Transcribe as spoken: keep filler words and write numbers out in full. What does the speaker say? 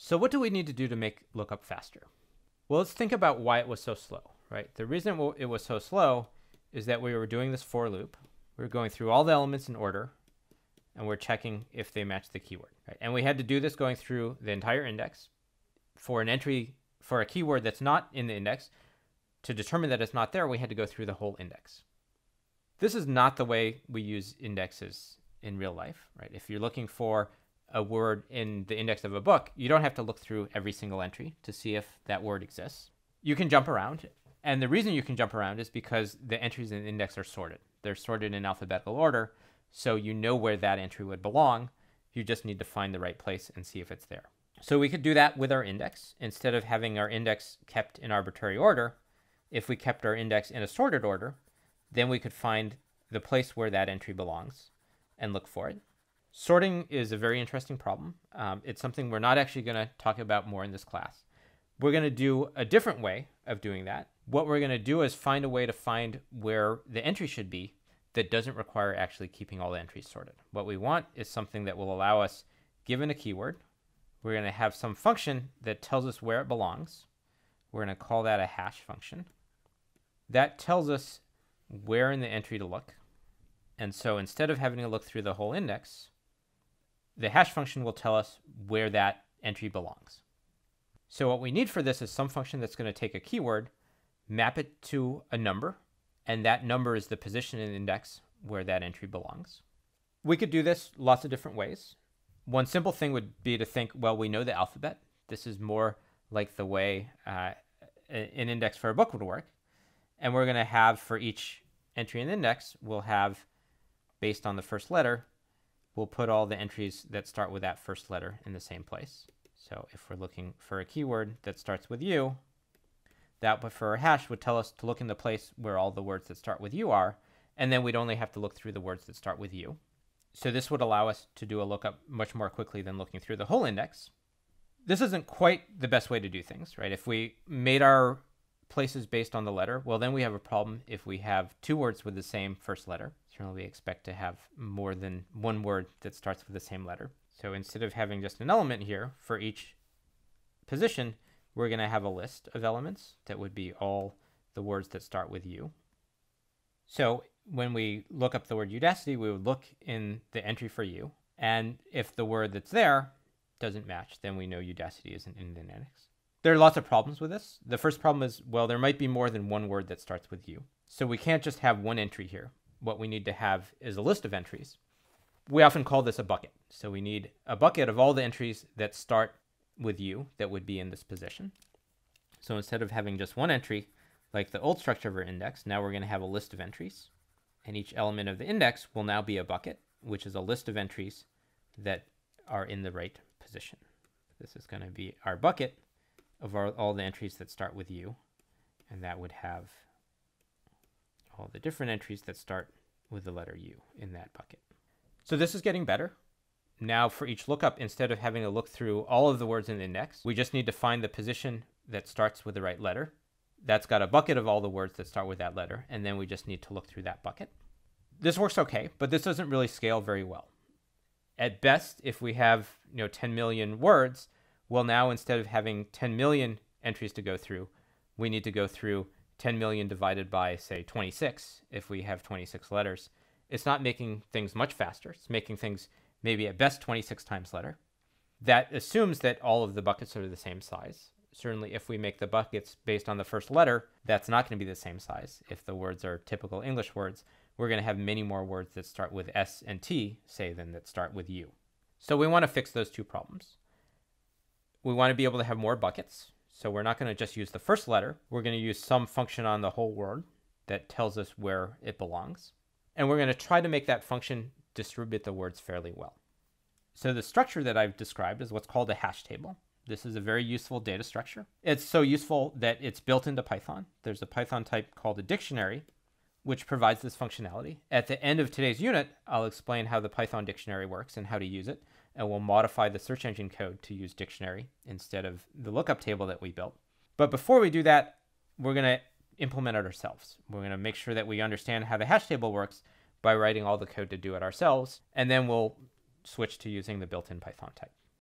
So what do we need to do to make lookup faster? Well, let's think about why it was so slow, right? The reason it was so slow is that we were doing this for loop. We were going through all the elements in order, and we're checking if they match the keyword, right? And we had to do this going through the entire index for an entry for a keyword that's not in the index. To determine that it's not there, we had to go through the whole index. This is not the way we use indexes in real life, right? If you're looking for a word in the index of a book, you don't have to look through every single entry to see if that word exists. You can jump around. And the reason you can jump around is because the entries in the index are sorted. They're sorted in alphabetical order, so you know where that entry would belong. You just need to find the right place and see if it's there. So we could do that with our index. Instead of having our index kept in arbitrary order, if we kept our index in a sorted order, then we could find the place where that entry belongs and look for it. Sorting is a very interesting problem. Um, it's something we're not actually going to talk about more in this class. We're going to do a different way of doing that. What we're going to do is find a way to find where the entry should be that doesn't require actually keeping all the entries sorted. What we want is something that will allow us, given a keyword, we're going to have some function that tells us where it belongs. We're going to call that a hash function. That tells us where in the entry to look. And so instead of having to look through the whole index, the hash function will tell us where that entry belongs. So what we need for this is some function that's going to take a keyword, map it to a number, and that number is the position in the index where that entry belongs. We could do this lots of different ways. One simple thing would be to think, well, we know the alphabet. This is more like the way uh, an index for a book would work. And we're going to have, for each entry in the index, we'll have, based on the first letter, we'll put all the entries that start with that first letter in the same place. So if we're looking for a keyword that starts with U, that for a hash would tell us to look in the place where all the words that start with U are, and then we'd only have to look through the words that start with U. So this would allow us to do a lookup much more quickly than looking through the whole index. This isn't quite the best way to do things, right? If we made our places based on the letter, well, then we have a problem if we have two words with the same first letter. Generally, we expect to have more than one word that starts with the same letter. So instead of having just an element here for each position, we're going to have a list of elements that would be all the words that start with U. So when we look up the word Udacity, we would look in the entry for U. And if the word that's there doesn't match, then we know Udacity isn't in the index. There are lots of problems with this. The first problem is, well, there might be more than one word that starts with U. So we can't just have one entry here. What we need to have is a list of entries. We often call this a bucket. So we need a bucket of all the entries that start with U that would be in this position. So instead of having just one entry, like the old structure of our index, now we're going to have a list of entries. And each element of the index will now be a bucket, which is a list of entries that are in the right position. This is going to be our bucket of our, all the entries that start with U, and that would have all the different entries that start with the letter U in that bucket. So this is getting better. Now for each lookup, instead of having to look through all of the words in the index, we just need to find the position that starts with the right letter. That's got a bucket of all the words that start with that letter, and then we just need to look through that bucket. This works okay, but this doesn't really scale very well. At best, if we have, you know, ten million words, well, now instead of having ten million entries to go through, we need to go through ten million divided by, say, twenty-six. If we have twenty-six letters, it's not making things much faster. It's making things maybe at best twenty-six times letter. That assumes that all of the buckets are the same size. Certainly, if we make the buckets based on the first letter, that's not going to be the same size. If the words are typical English words, we're going to have many more words that start with S and T, say, than that start with U. So we want to fix those two problems. We want to be able to have more buckets. So we're not going to just use the first letter. We're going to use some function on the whole word that tells us where it belongs. And we're going to try to make that function distribute the words fairly well. So the structure that I've described is what's called a hash table. This is a very useful data structure. It's so useful that it's built into Python. There's a Python type called a dictionary, which provides this functionality. At the end of today's unit, I'll explain how the Python dictionary works and how to use it. And we'll modify the search engine code to use dictionary instead of the lookup table that we built. But before we do that, we're going to implement it ourselves. We're going to make sure that we understand how the hash table works by writing all the code to do it ourselves. And then we'll switch to using the built-in Python type.